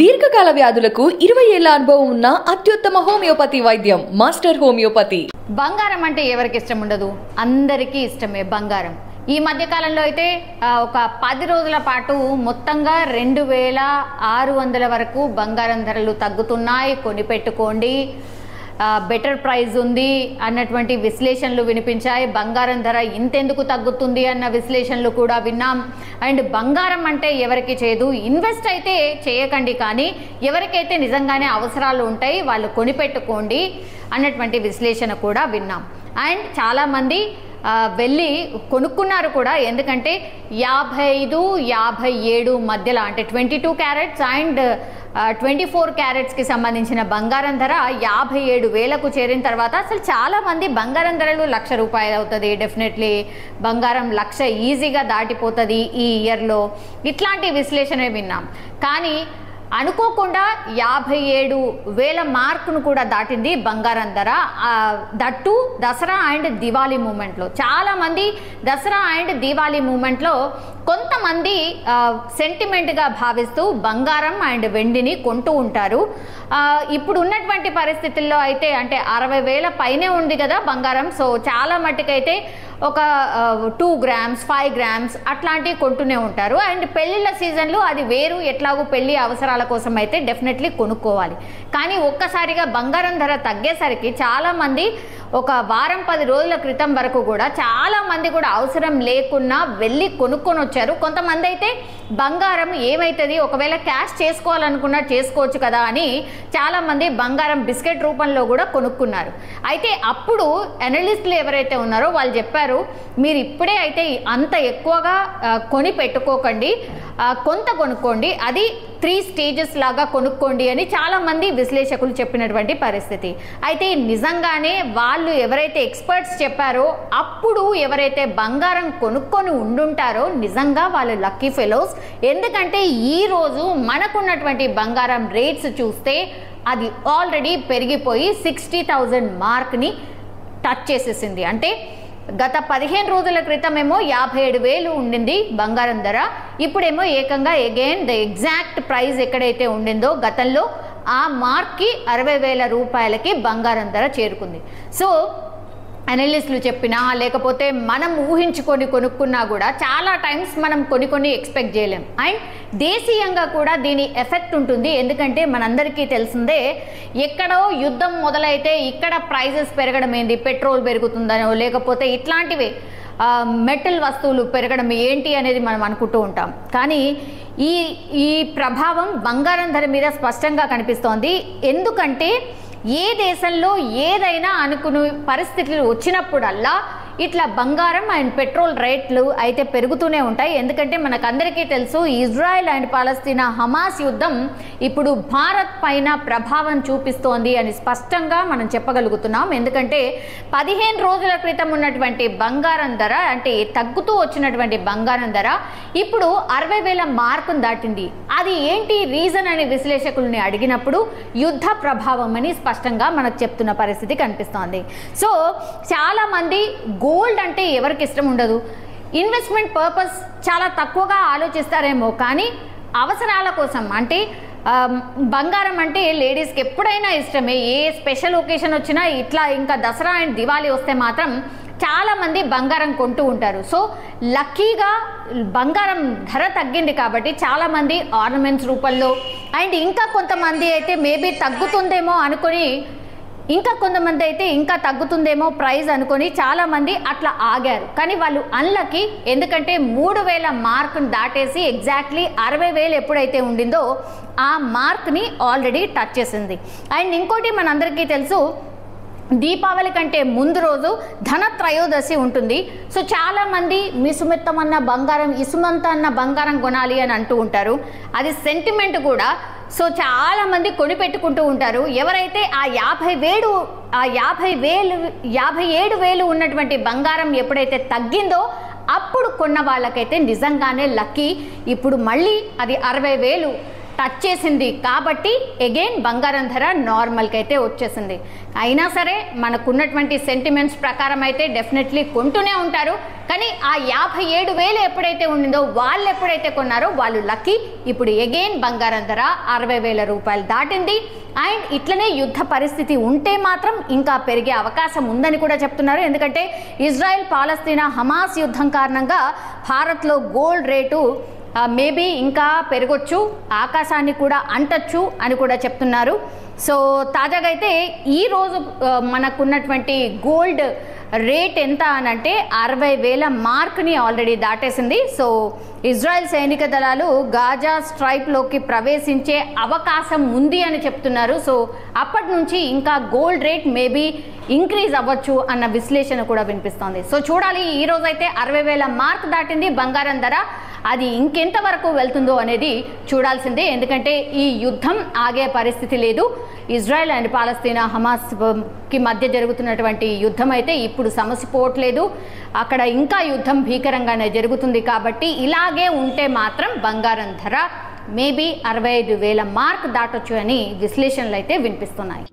దీర్ఘకాల వ్యాధులకు 20 ఏళ్ల అనుభవం ఉన్న అత్యుత్తమ హోమియోపతి వైద్యం మాస్టర్ హోమియోపతి. బంగారం అంటే ఎవరికి ఇష్టం ఉండదు, అందరికీ ఇష్టమే బంగారం. ఈ మధ్యకాలంలో అయితే ఒక 10 రోజుల పాటు మొత్తంగా 2600 వరకు బంగారం ధరలు తగ్గుతున్నాయి, కొనిపెట్టుకోండి, బెటర్ ప్రైజ్ ఉంది అన్నటువంటి విశ్లేషణలు వినిపించాయి. బంగారం ధర ఇంతెందుకు తగ్గుతుంది అన్న విశ్లేషణలు కూడా విన్నాం. అండ్ బంగారం అంటే ఎవరికి చేయదు, ఇన్వెస్ట్ అయితే చేయకండి, కానీ ఎవరికైతే నిజంగానే అవసరాలు ఉంటాయి వాళ్ళు కొనిపెట్టుకోండి అన్నటువంటి విశ్లేషణ కూడా విన్నాం. అండ్ చాలామంది వెళ్ళి కొనుక్కున్నారు కూడా, ఎందుకంటే 55-57 మధ్యలో అంటే 22 క్యారెట్స్ అండ్ 24 క్యారెట్స్కి సంబంధించిన బంగారం ధర 57,000కు చేరిన తర్వాత అసలు చాలామంది బంగారం ధరలు 1,00,000 రూపాయలు అవుతుంది, డెఫినెట్లీ బంగారం 1,00,000 ఈజీగా దాటిపోతుంది ఈ ఇయర్లో, ఇట్లాంటి విశ్లేషణ విన్నాం. కానీ అనుకోకుండా 57,000 మార్కును కూడా దాటింది బంగారం ధర. దట్టు దసరా అండ్ దివాళీ మూమెంట్లో చాలామంది దసరా అండ్ దివాళీ మూమెంట్లో కొంతమంది సెంటిమెంట్గా భావిస్తూ బంగారం అండ్ వెండిని కొంటూ ఉంటారు. ఇప్పుడు ఉన్నటువంటి పరిస్థితుల్లో అయితే అంటే 60,000 పైనే ఉంది కదా బంగారం, సో చాలా మట్టుకైతే ఒక 2 grams 5 grams అట్లాంటివి కొంటూనే ఉంటారు. అండ్ పెళ్ళిళ్ళ సీజన్లో అది వేరు, ఎట్లాగూ పెళ్ళి అవసరాల కోసం అయితే డెఫినెట్లీ కొనుక్కోవాలి. కానీ ఒక్కసారిగా బంగారం ధర తగ్గేసరికి చాలామంది ఒక 10 రోజుల క్రితం వరకు కూడా చాలామంది కూడా అవసరం లేకున్నా వెళ్ళి కొనుక్కొని వచ్చారు. కొంతమంది అయితే బంగారం ఏమవుతుంది, ఒకవేళ క్యాష్ చేసుకోవాలనుకున్నా చేసుకోవచ్చు కదా అని చాలామంది బంగారం బిస్కెట్ రూపంలో కూడా కొనుక్కున్నారు. అయితే అప్పుడు అనలిస్టులు ఎవరైతే ఉన్నారో వాళ్ళు చెప్పారు, మీరు ఇప్పుడే అయితే అంత ఎక్కువగా కొని పెట్టుకోకండి, కొంత కొనుక్కోండి, అది 3 స్టేజెస్ లాగా కొనుక్కోండి అని చాలామంది విశ్లేషకులు చెప్పినటువంటి పరిస్థితి. అయితే నిజంగానే వాళ్ళు ఎవరైతే ఎక్స్పర్ట్స్ చెప్పారో, అప్పుడు ఎవరైతే బంగారం కొనుక్కొని ఉండుంటారో నిజంగా వాళ్ళు లక్కీ ఫెలోస్. ఎందుకంటే ఈరోజు మనకున్నటువంటి బంగారం రేట్స్ చూస్తే అది ఆల్రెడీ పెరిగిపోయి 60,000 మార్క్ని టచ్ చేసేసింది. అంటే గత 15 రోజుల క్రితమేమో 57,000 ఉండింది బంగారం ధర, ఇప్పుడేమో ఏకంగా అగైన్ ద ఎగ్జాక్ట్ ప్రైస్ ఎక్కడైతే ఉండిందో గతంలో ఆ మార్క్కి 60,000 రూపాయలకి బంగారం ధర చేరుకుంది. సో అనలిస్టులు చెప్పినా లేకపోతే మనం ఊహించుకొని కొనుక్కున్నా కూడా చాలా టైమ్స్ మనం కొన్ని ఎక్స్పెక్ట్ చేయలేం. అండ్ దేశీయంగా కూడా దీని ఎఫెక్ట్ ఉంటుంది, ఎందుకంటే మనందరికీ తెలిసిందే, ఎక్కడో యుద్ధం మొదలైతే ఇక్కడ ప్రైజెస్ పెరగడం ఏంది, పెట్రోల్ పెరుగుతుందనో లేకపోతే ఇట్లాంటివి మెటల్ వస్తువులు పెరగడం ఏంటి అనేది మనం అనుకుంటూ ఉంటాం. కానీ ఈ ప్రభావం బంగారం ధర మీద స్పష్టంగా కనిపిస్తోంది. ఎందుకంటే ఏ దేశంలో ఏదైనా అనుకునే పరిస్థితులు వచ్చినప్పుడల్లా ఇట్లా బంగారం అండ్ పెట్రోల్ రేట్లు అయితే పెరుగుతూనే ఉంటాయి. ఎందుకంటే మనకందరికీ తెలుసు, ఇజ్రాయెల్ అండ్ పాలస్తీనా హమాస్ యుద్ధం ఇప్పుడు భారత్ పైన ప్రభావం చూపిస్తోంది అని స్పష్టంగా మనం చెప్పగలుగుతున్నాం. ఎందుకంటే 15 రోజుల క్రితం ఉన్నటువంటి బంగారం ధర అంటే తగ్గుతూ వచ్చినటువంటి బంగారం ధర ఇప్పుడు 60,000 మార్కును దాటింది. అది ఏంటి రీజన్ అని విశ్లేషకుల్ని అడిగినప్పుడు యుద్ధ ప్రభావం అని స్పష్టంగా మనకు చెప్తున్న పరిస్థితి కనిపిస్తోంది. సో చాలామంది గోల్డ్ అంటే ఎవరికి ఇష్టం ఉండదు, ఇన్వెస్ట్మెంట్ పర్పస్ చాలా తక్కువగా ఆలోచిస్తారేమో, కానీ అవసరాల కోసం అంటే బంగారం అంటే లేడీస్కి ఎప్పుడైనా ఇష్టమే, ఏ స్పెషల్ ఒకేషన్ వచ్చినా ఇట్లా ఇంకా దసరా అండ్ దివాళీ వస్తే మాత్రం చాలామంది బంగారం కొంటూ ఉంటారు. సో లక్కీగా బంగారం ధర తగ్గింది కాబట్టి చాలామంది ఆర్నమెంట్స్ రూపంలో అండ్ ఇంకా కొంతమంది అయితే మేబీ తగ్గుతుందేమో అనుకుని, ఇంకా కొంతమంది అయితే ఇంకా తగ్గుతుందేమో ప్రైజ్ అనుకొని చాలామంది అట్లా ఆగారు. కానీ వాళ్ళు అన్లక్కీ, ఎందుకంటే 3,000 మార్కును దాటేసి ఎగ్జాక్ట్లీ 60,000 ఎప్పుడైతే ఉండిందో ఆ మార్క్ని ఆల్రెడీ టచ్ చేసింది. అండ్ ఇంకోటి మనందరికీ తెలుసు, దీపావళి కంటే ముందు రోజు ధనత్రయోదశి ఉంటుంది. సో చాలామంది మిసుమెత్తం అన్న బంగారం, ఇసుమంత అన్న బంగారం కొనాలి అని అంటూ ఉంటారు, అది సెంటిమెంట్ కూడా. సో చాలామంది కొనిపెట్టుకుంటూ ఉంటారు. ఎవరైతే ఆ 57,000 ఉన్నటువంటి బంగారం ఎప్పుడైతే తగ్గిందో అప్పుడు కొన్న వాళ్ళకైతే నిజంగానే లక్కీ. ఇప్పుడు మళ్ళీ అది 60,000 టచ్ చేసింది కాబట్టి అగైన్ బంగారం ధర నార్మల్కి అయితే వచ్చేసింది. అయినా సరే మనకున్నటువంటి సెంటిమెంట్స్ ప్రకారం అయితే డెఫినెట్లీ కొంటూనే ఉంటారు. కానీ ఆ 57,000 ఎప్పుడైతే ఉండిందో వాళ్ళు ఎప్పుడైతే కొన్నారో వాళ్ళు లక్కీ. ఇప్పుడు అగైన్ బంగారం ధర 60,000 రూపాయలు దాటింది. అండ్ ఇట్లనే యుద్ధ పరిస్థితి ఉంటే మాత్రం ఇంకా పెరిగే అవకాశం ఉందని కూడా చెప్తున్నారు. ఎందుకంటే ఇజ్రాయెల్ పాలస్తీనా హమాస్ యుద్ధం కారణంగా భారత్లో గోల్డ్ రేటు మేబీ ఇంకా పెరగొచ్చు, ఆకాశాన్ని కూడా అంటచ్చు అని కూడా చెప్తున్నారు. సో తాజాగా అయితే ఈరోజు మనకున్నటువంటి గోల్డ్ రేట్ ఎంత అనంటే 60,000 మార్క్ని ఆల్రెడీ దాటేసింది. సో ఇజ్రాయెల్ సైనిక దళాలు గాజా స్ట్రైప్లోకి ప్రవేశించే అవకాశం ఉంది అని చెప్తున్నారు. సో అప్పటి నుంచి ఇంకా గోల్డ్ రేట్ మేబీ ఇంక్రీజ్ అవ్వచ్చు అన్న విశ్లేషణ కూడా వినిపిస్తోంది. సో చూడాలి, ఈరోజు అయితే 60,000 మార్క్ దాటింది బంగారం ధర. అది ఇంకెంత వరకు వెళ్తుందో అనేది చూడాల్సిందే. ఎందుకంటే ఈ యుద్ధం ఆగే పరిస్థితి లేదు. ఇజ్రాయెల్ అండ్ పాలస్తీనా హమాస్కి మధ్య జరుగుతున్నటువంటి యుద్ధం అయితే ఇప్పుడు సమసిపోవట్లేదు. అక్కడ ఇంకా యుద్ధం భీకరంగానే జరుగుతుంది. కాబట్టి ఇలాగే ఉంటే మాత్రం బంగారం ధర మేబీ 65,000 మార్క్ దాటొచ్చు అని విశ్లేషణలు అయితే వినిపిస్తున్నాయి.